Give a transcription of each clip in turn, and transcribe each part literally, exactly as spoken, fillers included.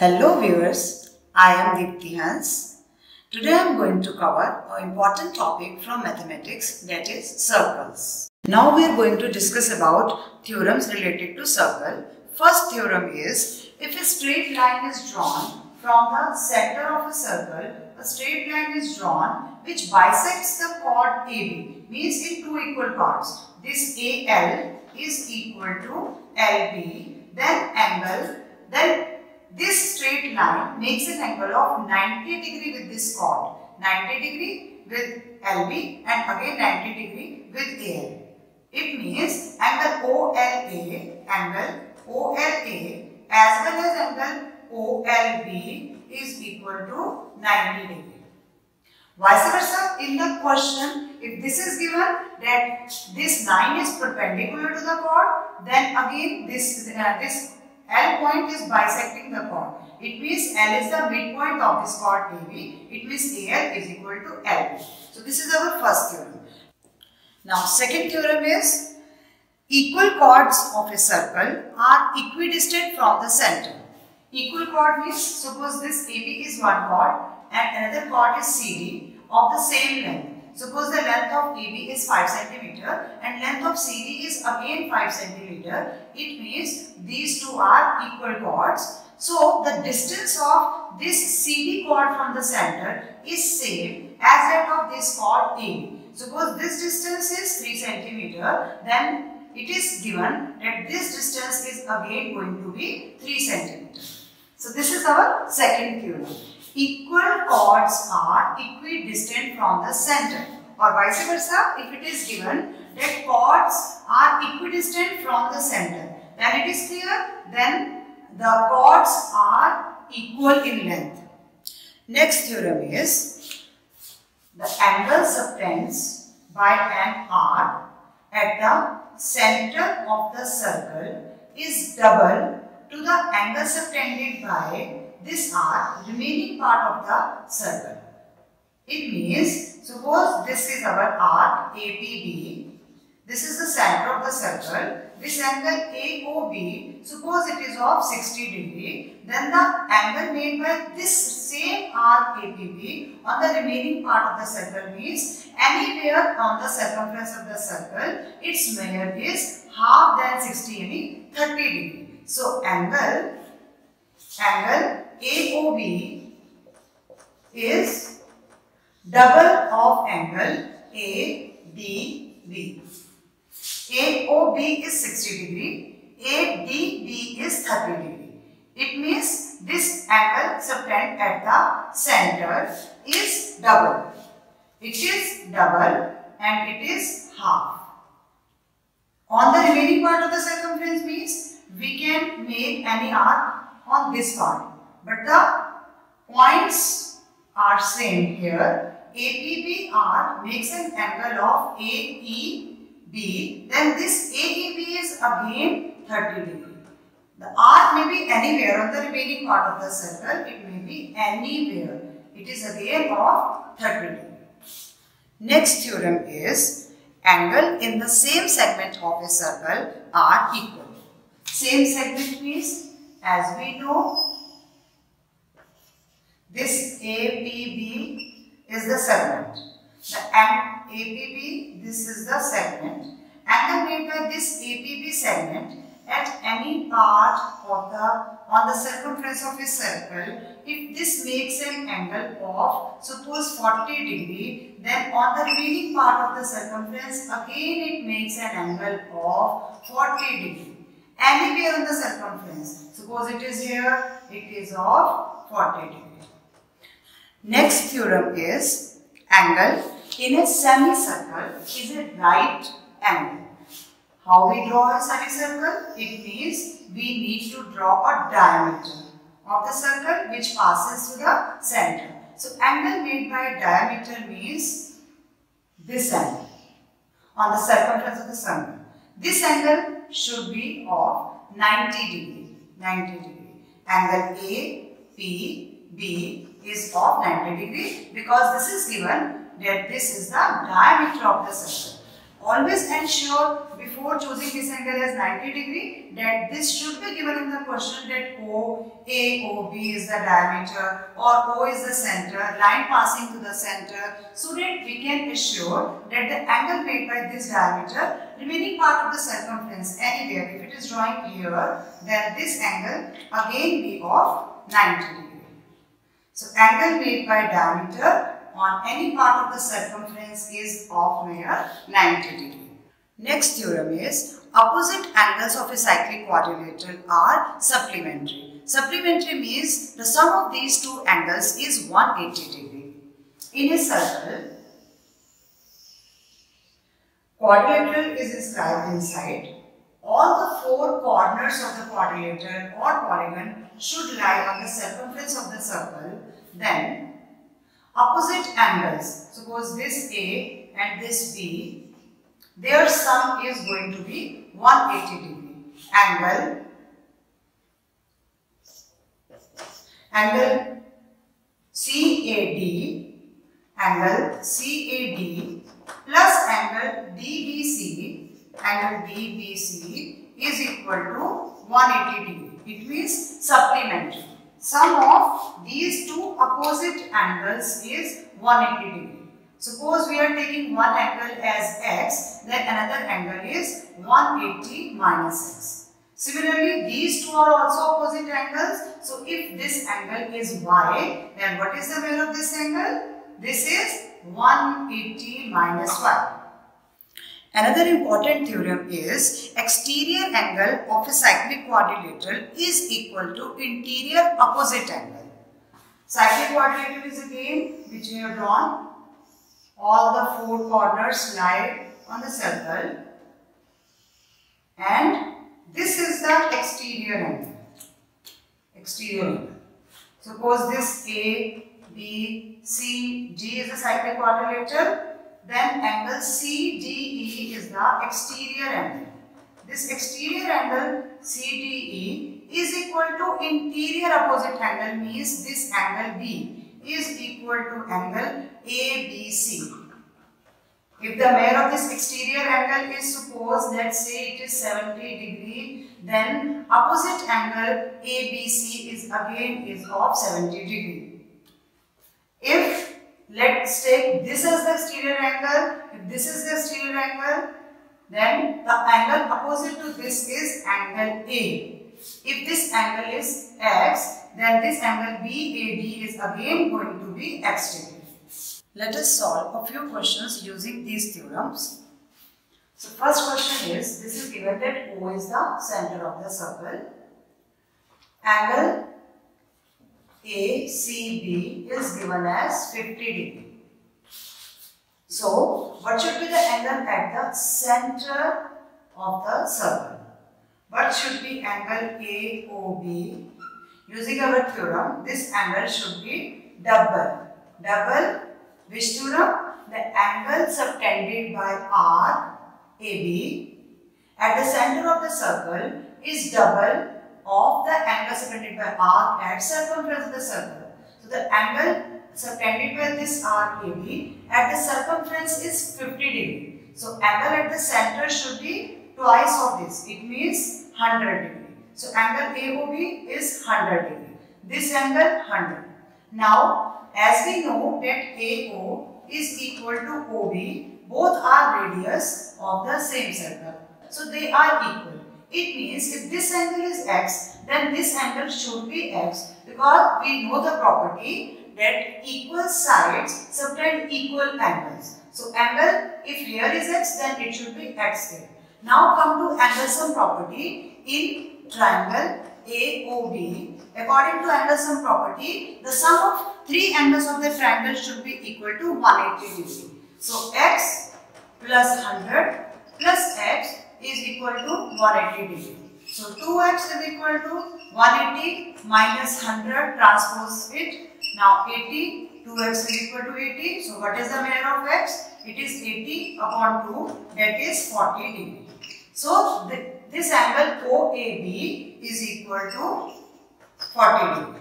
Hello viewers, I am Deepthi Hans. Today I am going to cover an important topic from mathematics, that is circles. Now we are going to discuss about theorems related to circle. First theorem is, if a straight line is drawn from the center of a circle, a straight line is drawn which bisects the chord A B, means in two equal parts. This A L is equal to L B, then angle, then this straight line makes an angle of ninety degree with this chord, ninety degree with L B and again ninety degree with A L. It means angle O L A, angle O L A as well as angle O L B is equal to ninety degree. Vice versa, in the question, if this is given that this line is perpendicular to the chord, then again this, uh, this L point is bisecting the chord. It means L is the midpoint of this chord A B. It means A L is equal to L. So this is our first theorem. Now second theorem is, equal chords of a circle are equidistant from the center. Equal chord means suppose this A B is one chord and another chord is C D of the same length. Suppose the length of A B is five centimeters and length of C D is again five centimeters. It means these two are equal chords. So the distance of this C D chord from the center is same as that of this chord A B. Suppose this distance is three centimeters, then it is given that this distance is again going to be three centimeters. So this is our second theorem. Equal chords are equidistant from the center, or vice versa, if it is given that chords are equidistant from the center, then it is clear, then the chords are equal in length. Next theorem is, the angle subtends by an arc at the center of the circle is double to the angle subtended by this arc remaining part of the circle. It means, suppose this is our arc A P B, this is the center of the circle, this angle A O B, suppose it is of sixty degree, then the angle made by this same arc A P B on the remaining part of the circle means anywhere on the circumference of the circle, its measure is half than sixty, any thirty degree. So angle Angle A O B is double of angle A D B. A O B is sixty degree, A D B is thirty degree. It means this angle subtended at the center is double. It is double and it is half. On the remaining part of the circumference means we can make any arc on this part, but the points are same here. A P B R makes an angle of A E B, then this A E B is again thirty degree. The arc may be anywhere on the remaining part of the circle, it may be anywhere. It is again of thirty degree. Next theorem is, angle in the same segment of a circle are equal. Same segment means, as we know, this A P B is the segment. The A P B, this is the segment. Angle made by this A P B segment at any part of the on the circumference of a circle, if this makes an angle of suppose forty degree, then on the remaining part of the circumference again it makes an angle of forty degree. Anywhere on the circumference, suppose it is here, it is of forty degree. Next theorem is, angle in a semicircle is a right angle. How we draw a semicircle? It means we need to draw a diameter of the circle which passes to the center. So angle made by diameter means this angle on the circumference of the circle. This angle should be of ninety degree. ninety degree. Angle A, P, B is of ninety degree because this is given that this is the diameter of the circle. Always ensure before choosing this angle as ninety degree that this should be given in the question that O, A, O, B is the diameter or O is the center, line passing to the center, so that we can assure that the angle made by this diameter remaining part of the circumference anywhere if it is drawing here, then this angle again be of ninety degree. So angle made by diameter on any part of the circumference is of near ninety degree. Next theorem is opposite angles of a cyclic quadrilateral are supplementary. Supplementary means the sum of these two angles is one hundred eighty degree. In a circle, quadrilateral is inscribed inside. All the four corners of the quadrilateral or polygon should lie on the circumference of the circle. Then opposite angles, suppose this A and this B, their sum is going to be one hundred eighty degree. Angle, angle C A D, angle C A D plus angle D B C, angle D B C is equal to one hundred eighty degree. It means supplementary. Sum of these two opposite angles is one hundred eighty degree. Suppose we are taking one angle as x, then another angle is one hundred eighty minus x. Similarly, these two are also opposite angles. So if this angle is y, then what is the value of this angle? This is one hundred eighty minus y. Another important theorem is exterior angle of a cyclic quadrilateral is equal to interior opposite angle. Cyclic quadrilateral is a game which we have drawn. All the four corners lie on the circle and this is the exterior angle. Exterior angle. Suppose this A, B, C, D is the cyclic quadrilateral. Then angle C D E is the exterior angle. This exterior angle C D E is equal to interior opposite angle, means this angle B is equal to angle A B C. If the measure of this exterior angle is, suppose let's say it is seventy degree, then opposite angle A B C is again is of seventy degree. If let's take this as the exterior angle, if this is the exterior angle, then the angle opposite to this is angle A. If this angle is x, then this angle B A D is again going to be exterior. Let us solve a few questions using these theorems. So first question is, this is given that O is the center of the circle. Angle A C B is given as fifty degree. So, what should be the angle at the center of the circle? What should be angle A O B? Using our theorem, this angle should be double. Double, which theorem? The angle subtended by R, A B, at the center of the circle is double of the angle subtended by R at circumference of the circle. So the angle subtended by this R A B at the circumference is fifty degree. So angle at the center should be twice of this. It means one hundred degree. So angle A O B is one hundred degree. This angle one hundred. Now as we know that A O is equal to O B, both are radius of the same circle. So they are equal. It means if this angle is x, then this angle should be x, because we know the property that equal sides subtend equal angles. So angle, if here is x, then it should be x here. Now come to angle sum property in triangle A O B. According to angle sum property, the sum of three angles of the triangle should be equal to one hundred eighty degree. So x plus one hundred plus x is equal to one hundred eighty degree. So two x is equal to one hundred eighty minus one hundred, transpose it. Now eighty, two x is equal to eighty. So what is the measure of x? It is eighty upon two, that is forty degree. So th this angle O A B is equal to forty degree.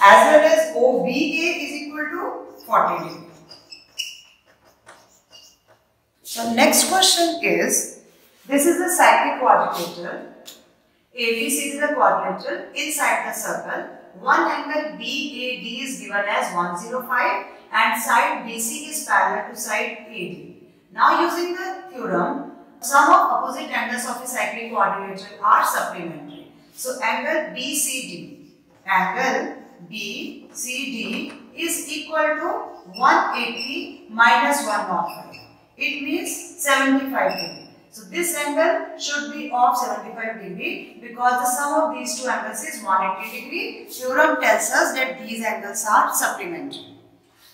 As well as O B A is equal to forty degree. The next question is, this is the cyclic quadrilateral. A B C is the quadrilateral. Inside the circle, one angle B A D is given as one hundred five and side B C is parallel to side A D. Now using the theorem, sum of opposite angles of a cyclic quadrilateral are supplementary. So angle B C D, angle B C D is equal to one hundred eighty minus one hundred five. It means seventy-five degrees. So this angle should be of seventy-five degrees because the sum of these two angles is one hundred eighty degrees. Theorem tells us that these angles are supplementary.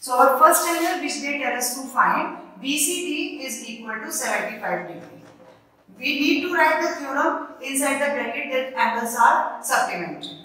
So our first angle which they tell us to find, B C D is equal to seventy-five degrees. We need to write the theorem inside the bracket that angles are supplementary.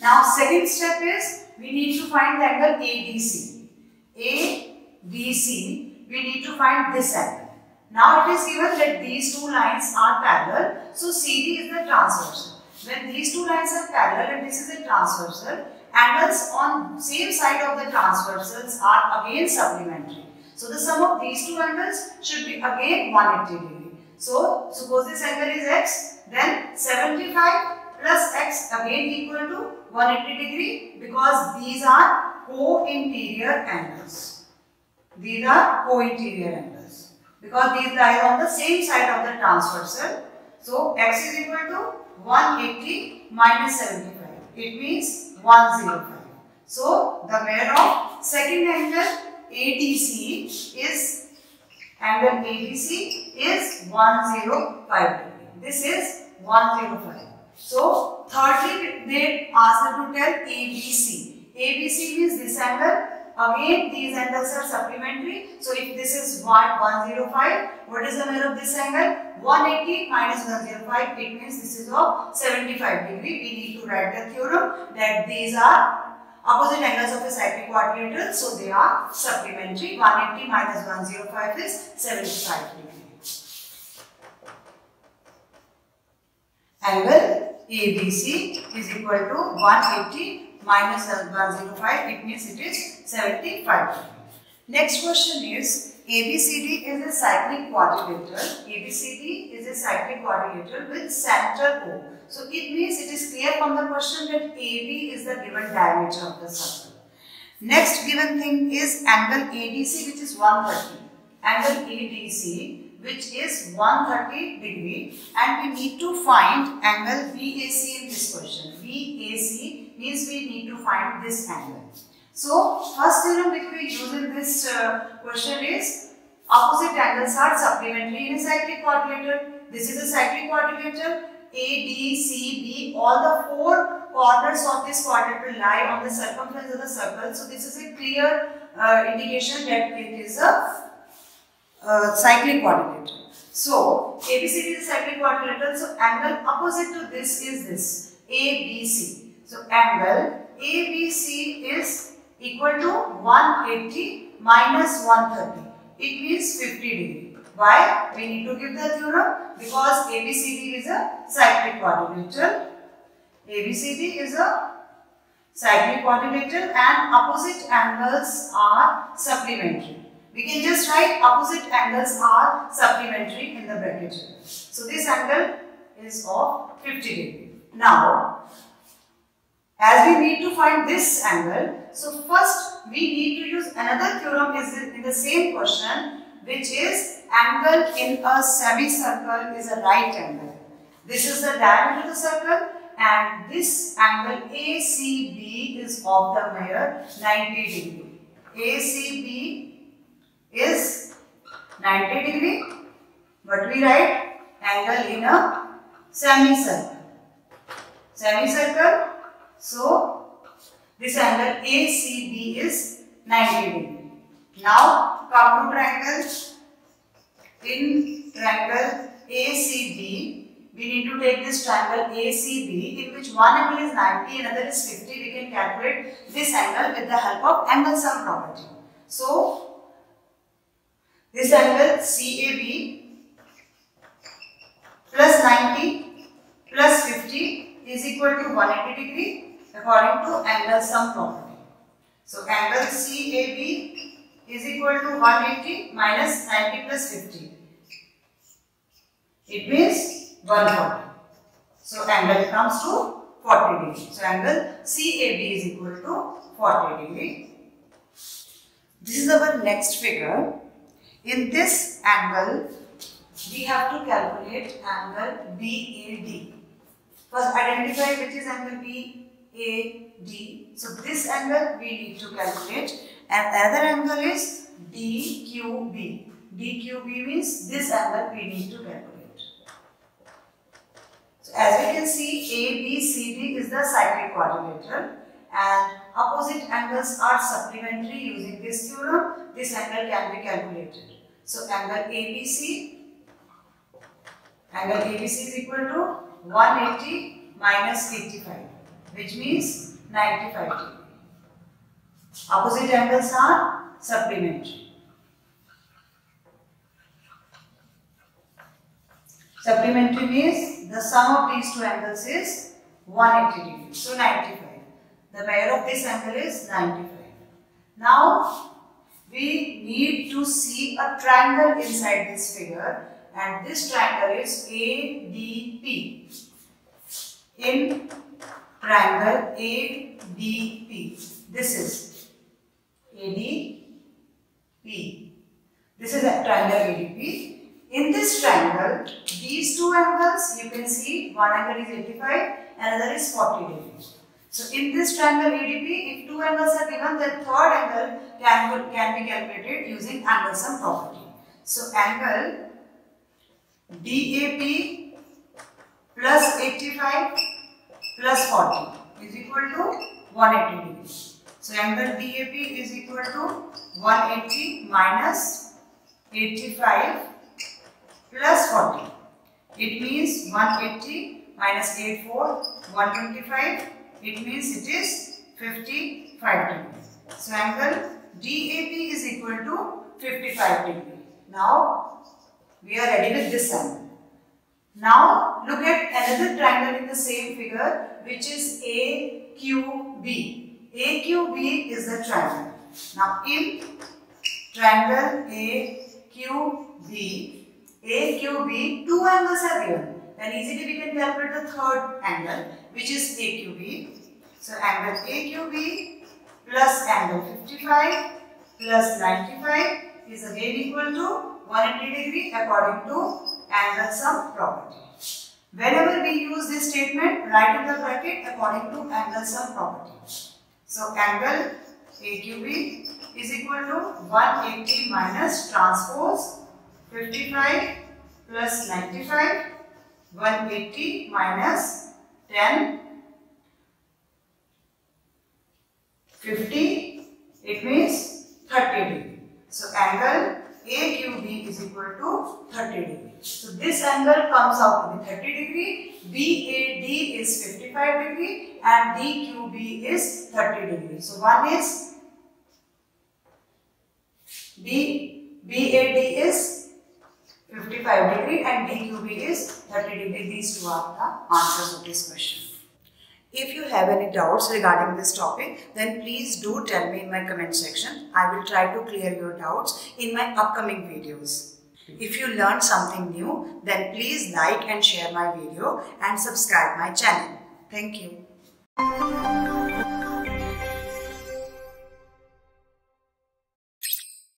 Now second step is, we need to find the angle A D C. A D C, we need to find this angle. Now it is given that these two lines are parallel, so C D is the transversal. When these two lines are parallel and this is the transversal, angles on same side of the transversals are again supplementary. So the sum of these two angles should be again one hundred eighty degrees. So suppose this angle is x, then seventy-five plus x again equal to one hundred eighty degrees because these are co-interior angles. These are co-interior angles because these lie on the same side of the transversal. So x is equal to one hundred eighty minus seventy-five. It means one hundred five. So the value of second angle A D C is angle A D C is one hundred five degrees. This is one hundred five. So, thirdly, they asked us to tell A B C. A B C means this angle. Again, these angles are supplementary. So, if this is one hundred five, what is the value of this angle? one hundred eighty minus one hundred five. It means this is of seventy-five degrees. We need to write the theorem that these are opposite angles of a cyclic quadrilateral. So, they are supplementary. one hundred eighty minus one hundred five is seventy-five degrees. Angle A B C is equal to one hundred eighty minus one hundred five, it means it is seventy-five degrees. Next question is, A B C D is a cyclic quadrilateral. A B C D is a cyclic quadrilateral with center O. So it means it is clear from the question that A B is the given diameter of the circle. Next given thing is angle A D C, which is one hundred thirty. Angle A D C, which is one hundred thirty degrees, and we need to find angle V A C in this question. V A C means we need to find this angle. So first theorem which we use in this uh, question is, opposite angles are supplementary in a cyclic quadrilateral. This is a cyclic quadrilateral. A, D, C, B, all the four corners of this quadrilateral lie on the circumference of the circle. So this is a clear uh, indication that it is a Uh, cyclic quadrilateral. So, A B C D is a cyclic quadrilateral. So, angle opposite to this is this, A B C. So, angle A B C is equal to one hundred eighty minus one hundred thirty. It means fifty degrees. Why? We need to give the theorem because A B C D is a cyclic quadrilateral. A B C D is a cyclic quadrilateral and opposite angles are supplementary. We can just write opposite angles are supplementary in the bracket. So this angle is of fifty degrees. Now, as we need to find this angle, so first we need to use another theorem in the same question, which is angle in a semicircle is a right angle. This is the diameter of the circle and this angle A C B is of the measure ninety degrees. A C B is ninety degrees, but we write angle in a semicircle. Semicircle, so this angle A C B is ninety degrees. Now come to triangle. In triangle A C B, we need to take this triangle A C B, in which one angle is ninety, another is fifty. We can calculate this angle with the help of angle sum property. So this angle C A B plus ninety plus fifty is equal to one hundred eighty degrees according to angle sum property. So angle C A B is equal to one hundred eighty minus ninety plus fifty. It means one hundred forty. So angle comes to forty degree. So angle C A B is equal to forty degree. This is our next figure. In this angle, we have to calculate angle B A D. First identify which is angle B A D. So this angle we need to calculate, and another angle is D Q B. D Q B means this angle we need to calculate. So as we can see, A B C D is the cyclic quadrilateral, and opposite angles are supplementary using this theorem. This angle can be calculated. So angle A B C, angle A B C is equal to one hundred eighty minus eighty-five, which means ninety-five degree. Opposite angles are supplementary. Supplementary means the sum of these two angles is one hundred eighty degrees, so ninety-five. The measure of this angle is ninety-five. Now we need to see a triangle inside this figure, and this triangle is A D P. In triangle A D P, this is A D P. This is a triangle A D P. In this triangle, these two angles, you can see one angle is eighty-five, another is forty degree. So in this triangle A D P, if two angles are given, the third angle can, can be calculated using angle sum property. So angle D A P plus eighty-five plus forty is equal to one hundred eighty degree. So angle D A P is equal to one hundred eighty minus eighty-five plus forty. It means one hundred eighty minus eighty-four, one hundred twenty-five. It means it is fifty-five degree. So angle D A P is equal to fifty-five degree. Now we are ready with this angle. Now look at another triangle in the same figure, which is A Q B. A Q B is the triangle. Now in triangle A Q B, A Q B, two angles are given. Then easily we can calculate the third angle, which is A Q B. So angle A Q B plus angle fifty-five plus ninety-five is again equal to one hundred eighty degree according to angle sum property. Whenever we use this statement, write in the bracket according to angle sum property. So angle A Q B is equal to one hundred eighty minus transpose fifty-five plus ninety-five, one hundred eighty minus ten, fifty, it means thirty degree. So angle A Q B is equal to thirty degree. So this angle comes out to be thirty degree, B A D is fifty-five degree, and D Q B is thirty degree. So one is B, BAD is fifty-five degree and D Q B is thirty degree. These two are the answers of this question. If you have any doubts regarding this topic, then please do tell me in my comment section. I will try to clear your doubts in my upcoming videos. If you learned something new, then please like and share my video and subscribe my channel. Thank you.